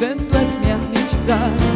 wenn du es mir nicht sagst.